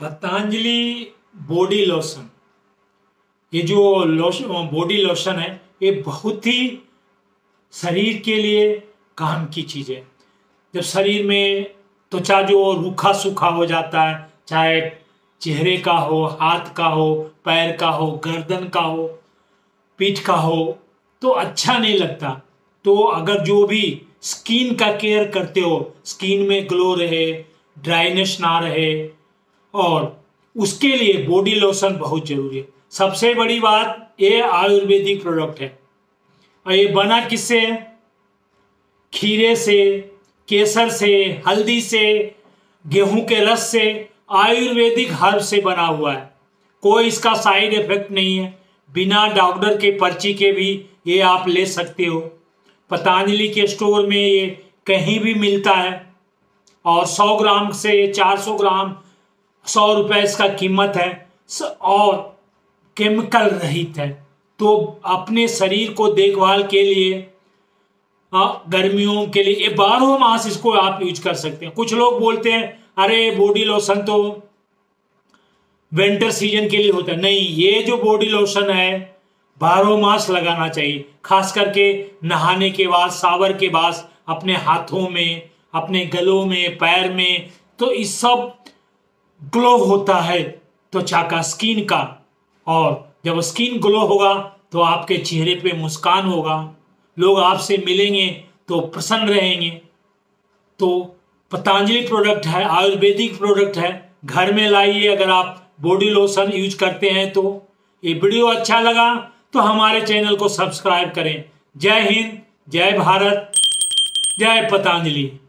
Patanjali body lotion, ये जो lotion body lotion है ये बहुत ही शरीर के लिए काम की चीज़ है। जब शरीर में त्वचा जो रूखा सूखा हो जाता है, चाहे चेहरे का हो, हाथ का हो, पैर का हो, गर्दन का हो, पीठ का हो, तो अच्छा नहीं लगता। तो अगर जो भी स्किन का केयर करते हो, स्किन में ग्लो रहे, ड्राइनेस ना रहे, और उसके लिए बॉडी लोशन बहुत जरूरी है। सबसे बड़ी बात ये आयुर्वेदिक प्रोडक्ट है, और ये बना किससे? खीरे से, केसर से, हल्दी से, गेहूं के रस से, आयुर्वेदिक हर्ब से बना हुआ है। कोई इसका साइड इफेक्ट नहीं है। बिना डॉक्टर के पर्ची के भी ये आप ले सकते हो। पतंजलि के स्टोर में ये कहीं भी मिलता है, और 100 ग्राम से 400 ग्राम 100 रुपये इसका कीमत है, और केमिकल रहित है। तो अपने शरीर को देखभाल के लिए, गर्मियों के लिए, 12 मास इसको आप यूज कर सकते हैं। कुछ लोग बोलते हैं अरे बॉडी लोशन तो विंटर सीजन के लिए होता है। नहीं, ये जो बॉडी लोशन है 12 मास लगाना चाहिए। खास करके नहाने के बाद, शावर के बाद, अपने हाथों में, अपने गलों में, पैर में, तो इस सब ग्लो होता है त्वचा का, स्किन का। और जब स्किन ग्लो होगा तो आपके चेहरे पे मुस्कान होगा, लोग आपसे मिलेंगे तो प्रसन्न रहेंगे। तो पतंजलि प्रोडक्ट है, आयुर्वेदिक प्रोडक्ट है, घर में लाइए अगर आप बॉडी लोशन यूज करते हैं तो। ये वीडियो अच्छा लगा तो हमारे चैनल को सब्सक्राइब करें। जय हिंद, जय भारत, जय पतंजलि।